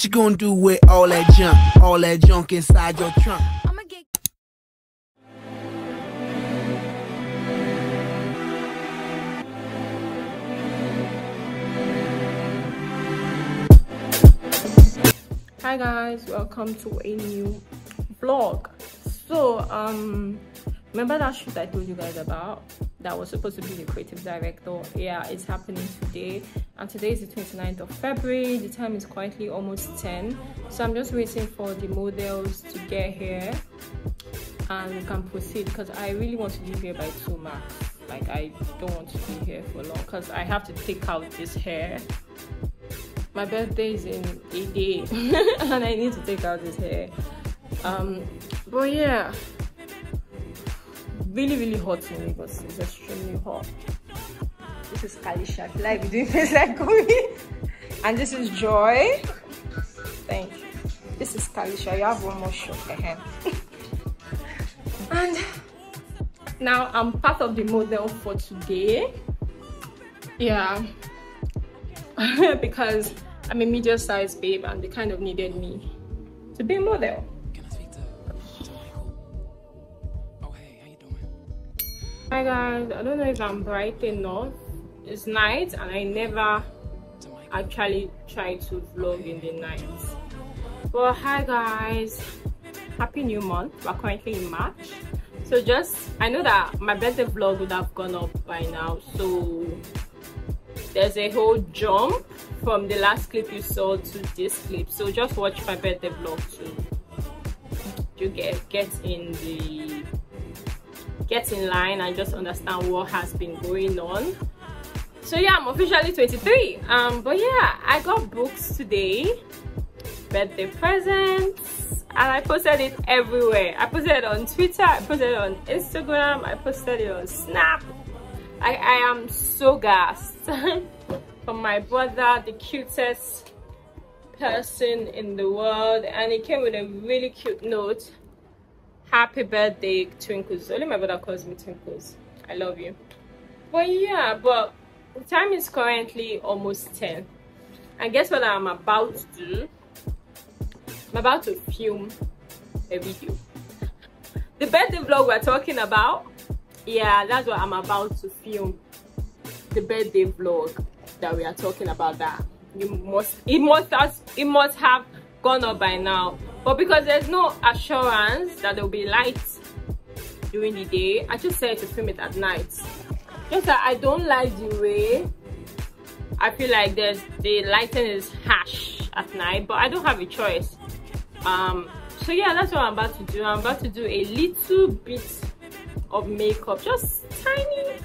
What you gonna do with all that junk inside your trunk? Hi guys, welcome to a new vlog. So remember that shoot I told you guys about that was supposed to be the creative director? Yeah, it's happening today, and today is the 29th of February. The time is quietly almost 10, so I'm just waiting for the models to get here and we can proceed, because I really want to leave here by 2 max. Like, I don't want to be here for long because I have to take out this hair. My birthday is in a day and I need to take out this hair. But yeah, really hot in Lagos. It's extremely hot. This is Kalisha. Like, doing things like Kumi. And this is Joy. Thank you. This is Kalisha. You have one more shot. And now I'm part of the model for today. Yeah. Because I'm a medium-sized babe and they kind of needed me to be a model. Hi guys, I don't know if I'm bright enough. It's night and I never actually try to vlog in the night. Well, hi guys, happy new month. We're currently in March. So I know that my birthday vlog would have gone up by now. So there's a whole jump from the last clip you saw to this clip. So just watch my birthday vlog to get in line and just understand what has been going on. So yeah, I'm officially 23. But yeah, I got books today, birthday presents, and I posted it everywhere. I posted it on Twitter, I posted it on Instagram, I posted it on Snap. I am so gassed from my brother, the cutest person in the world, and he came with a really cute note. Happy birthday, Twinkles. Only my brother calls me Twinkles. I love you. But yeah, but the time is currently almost 10. And guess what I'm about to do? I'm about to film a video. The birthday vlog we're talking about, yeah, that's what I'm about to film. The birthday vlog that we are talking about, that it must have gone up by now. But because there's no assurance that there will be lights during the day, I just said to film it at night. Just that I don't like the way I feel like the lighting is harsh at night, but I don't have a choice. So yeah, that's what I'm about to do. I'm about to do a little bit of makeup, just tiny.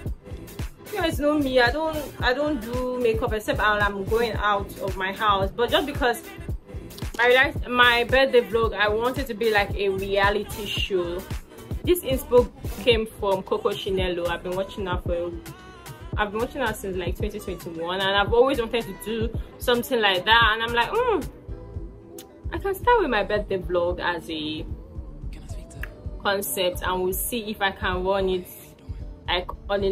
You guys know me, I don't do makeup except I'm going out of my house. But just because I realized my birthday vlog, I wanted to be like a reality show. This inspo came from Coco Chinelo. I've been watching her since like 2021, and I've always wanted to do something like that. And I'm like, I can start with my birthday vlog as a concept, and we'll see if I can run it like on a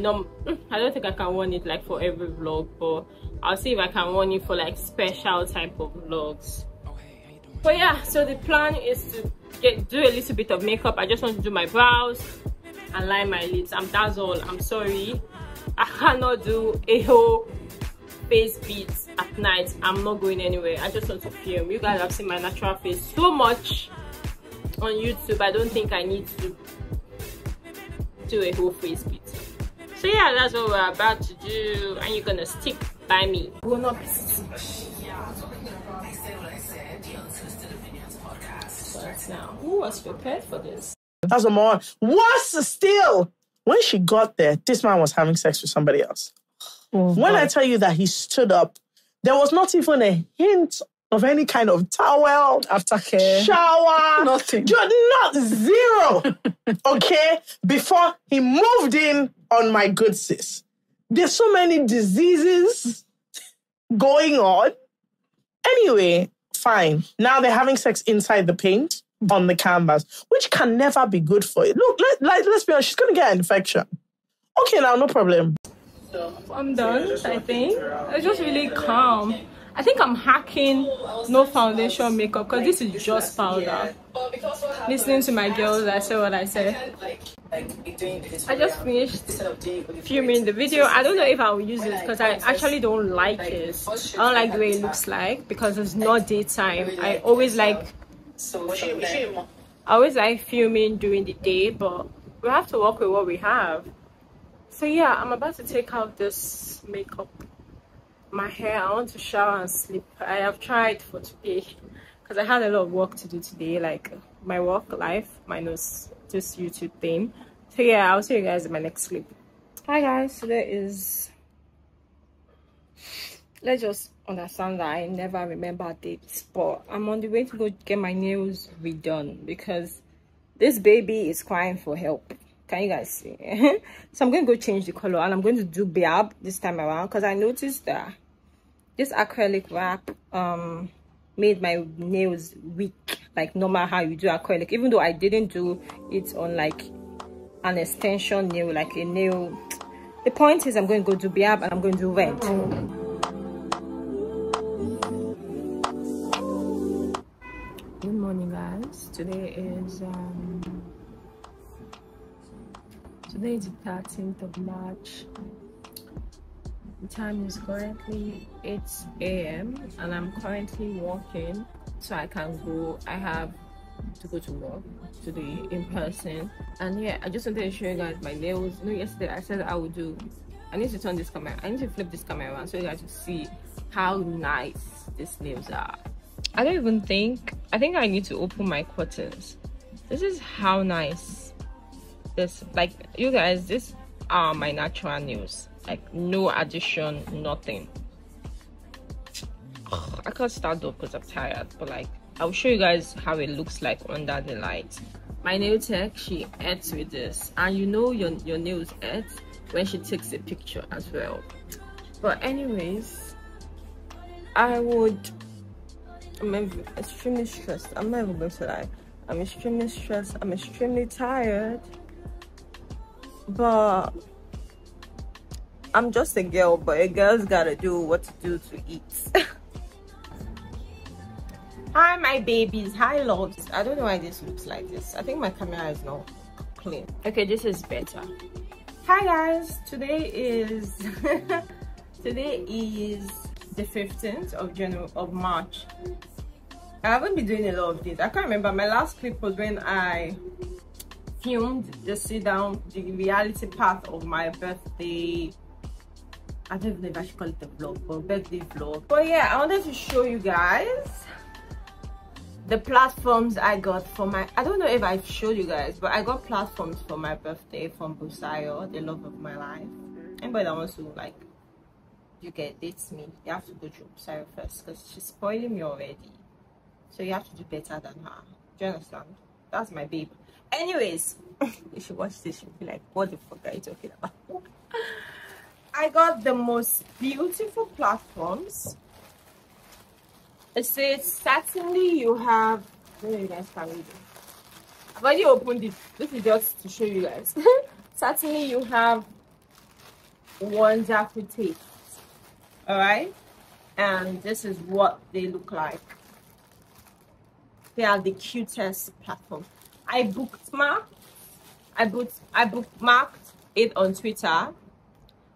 I don't think I can run it like for every vlog, but I'll see if I can run it for like special type of vlogs. But yeah, so the plan is to do a little bit of makeup. I just want to do my brows and line my lips. That's all. I'm sorry, I cannot do a whole face beat at night. I'm not going anywhere. I just want to film. You guys have seen my natural face so much on YouTube. I don't think I need to do a whole face beat. So yeah, that's what we're about to do, and you're gonna stick by me. Will not be stitched. Now, who was prepared for this? That's a mom. What's the steal? When she got there, this man was having sex with somebody else. Oh, when I tell you that he stood up, there was not even a hint of any kind of towel, aftercare, shower, nothing. Just not zero. Okay? Before he moved in on my good sis. There's so many diseases going on. Anyway, fine. Now they're having sex inside the paint on the canvas, which can never be good for it. Look, let's be honest, she's going to get an infection. Okay, now, no problem. So I'm done, I think. It's just really calm. I think I'm hacking no foundation makeup because this is just powder. Listening to my girls, I say what I say. I just finished filming the video. I don't know if I will use it because I actually don't like it. I don't like the way it looks like because it's not daytime. I always like filming during the day, but we have to work with what we have. So yeah, I'm about to take out this makeup, my hair. I want to shower and sleep. I have tried for today because I had a lot of work to do today, like my work life minus this YouTube thing. So yeah, I'll see you guys in my next clip. Hi guys, today is, let's just understand that I never remember dates, but I'm on the way to go get my nails redone because this baby is crying for help. Can you guys see? So I'm going to go change the color and I'm going to do Biab this time around because I noticed that this acrylic wrap made my nails weak, like normal how you do acrylic, even though I didn't do it on like an extension nail, like a nail. The point is I'm going to go do Biab and I'm going to do red. Good morning guys, today is today is the 13th of March. The time is currently 8 AM and I'm currently walking so I can go. I have to go to work today in person. And yeah, I just wanted to show you guys my nails. You know, yesterday I said I would do. I need to turn this camera. I need to flip this camera around so you guys will see how nice these nails are. I don't even think. I think I need to open my curtains. This is how nice. This, like, you guys, these are my natural nails, like no addition, nothing. I can't start off because I'm tired, but like I'll show you guys how it looks like under the light. My nail tech, she adds with this, and you know your nails add when she takes a picture as well. But anyways, I'm extremely stressed. I'm not even going to lie, I'm extremely stressed, I'm extremely tired. But I'm just a girl, but a girl's gotta do what to do to eat. Hi my babies, hi loves. I don't know why this looks like this. I think my camera is not clean. Okay, this is better. Hi guys, today is today is the 15th of March. I haven't been doing a lot of this. I can't remember. My last clip was when I filmed the sit down, the reality path of my birthday. I don't know if I should call it a vlog, but birthday vlog. But yeah, I wanted to show you guys the platforms I got for my, I don't know if I've showed you guys, but I got platforms for my birthday from Busayo, the love of my life. Anybody that wants to, like, you get dates me, you have to go through Busayo first because she's spoiling me already. So you have to do better than her. Do you understand? That's my baby. Anyways, you should watch this, you'll be like, what the fuck are you talking about? I got the most beautiful platforms. It says, certainly you have, I don't know if you guys can read it. I've already opened it. This is just to show you guys. Certainly you have wonderful taste. Alright? And this is what they look like. They are the cutest platforms. I bookmarked it on Twitter.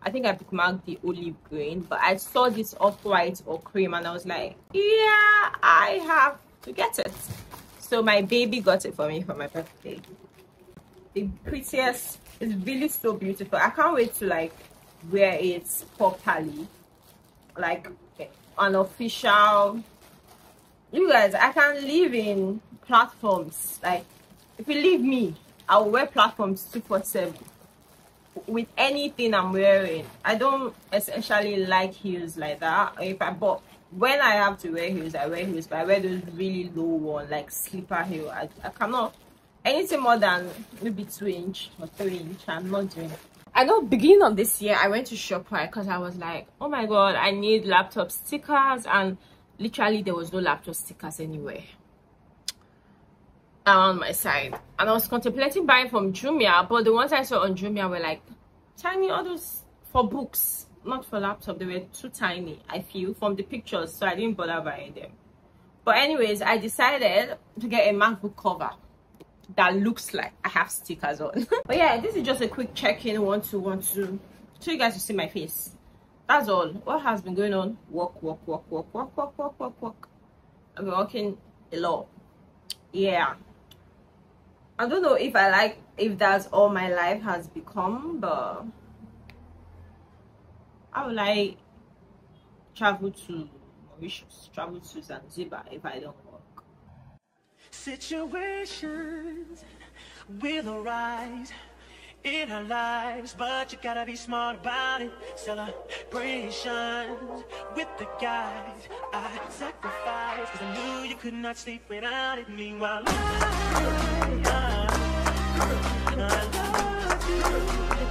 I think I bookmarked the olive green, but I saw this off-white or cream and I was like, yeah, I have to get it. So my baby got it for me for my birthday. The prettiest, it's really so beautiful. I can't wait to like wear it properly, like an official. You guys, I can live in platforms. Like, if you leave me, I will wear platforms 24/7 with anything I'm wearing. I don't essentially like heels like that. If I bought, when I have to wear heels, I wear heels, but I wear those really low ones, like slipper heel. I cannot anything more than maybe 2 inch or 3 inch. I'm not doing it. I know beginning of this year I went to Shoprite because I was like, oh my god, I need laptop stickers, and literally there was no laptop stickers anywhere around my side, and I was contemplating buying from Jumia, but the ones I saw on Jumia were like tiny, all those for books, not for laptop, they were too tiny, I feel, from the pictures, so I didn't bother buying them. But anyways, I decided to get a MacBook cover that looks like I have stickers on. But yeah, this is just a quick check-in, one, two, so you guys will see my face. That's all. What has been going on? Walk. I've been walking a lot. Yeah, I don't know if that's all my life has become, but I would like travel to Mauritius, travel to Zanzibar if I don't work. Situations will arise in our lives, but you gotta be smart about it. Celebrations with the guys I sacrificed, cause I knew you could not sleep without it. Meanwhile, I love you.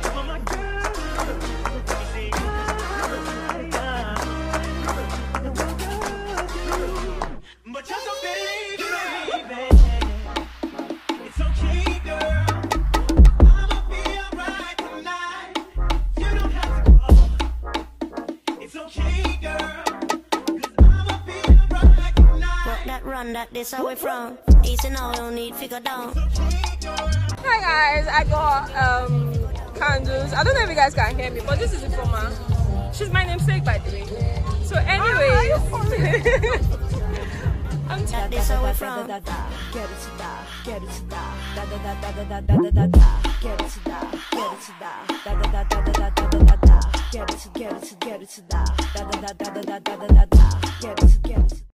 That this away from easy, no, don't need figure down. Hi guys, I got candles. I don't know if you guys can hear me, but this is Ifoma. She's my namesake, by the way. So anyway, I'm tired. This away from get it to die.